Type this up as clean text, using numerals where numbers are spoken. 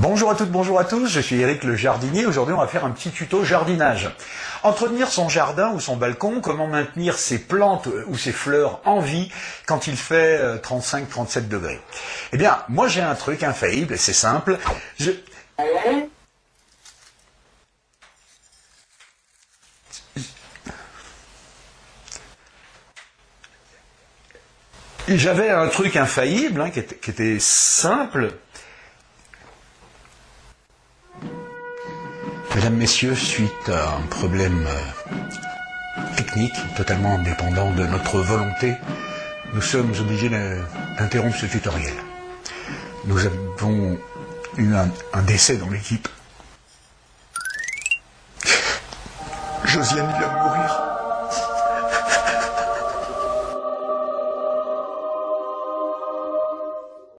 Bonjour à toutes, bonjour à tous, je suis Eric le jardinier. Aujourd'hui, on va faire un petit tuto jardinage. Entretenir son jardin ou son balcon, comment maintenir ses plantes ou ses fleurs en vie quand il fait 35-37 degrés. Eh bien, moi j'ai un truc infaillible, c'est simple. J'avais un truc infaillible, hein, qui était simple. Mesdames, Messieurs, suite à un problème technique totalement dépendant de notre volonté, nous sommes obligés d'interrompre ce tutoriel. Nous avons eu un décès dans l'équipe. Josiane Villamour.